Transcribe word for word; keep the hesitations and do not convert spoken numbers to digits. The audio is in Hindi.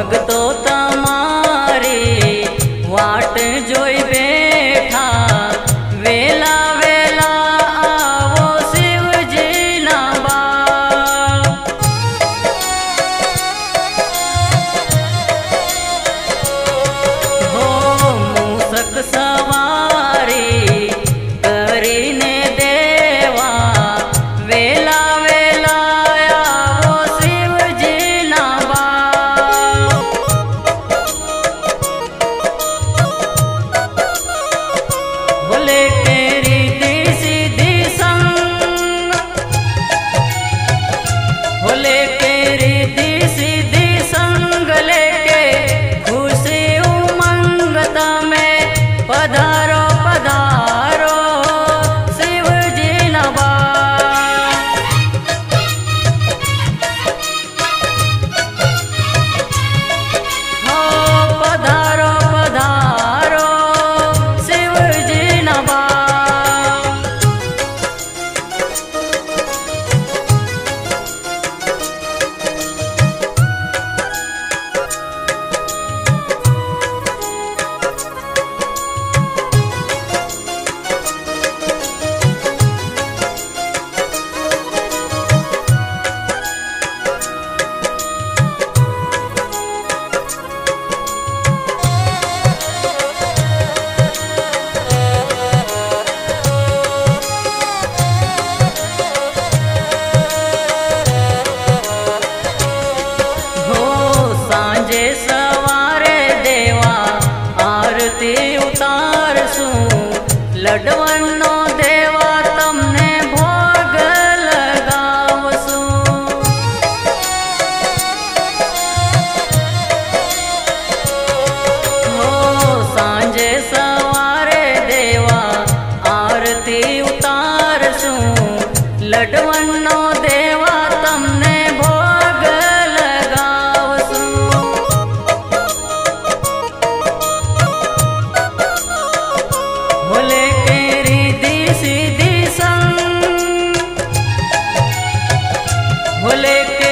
भगतो तमारी वाट जोई बैठा, वेला वेला आवो शिवजी ना बाप। हो मूसक सवारी करीने देवा, वेला लडवनो देवा तमने भोग लगावसु। हो सांजे सवारे देवा आरती उतारसु, लडवनो देवा तमने भोग लगावसु। भोले सीधी संग भोले के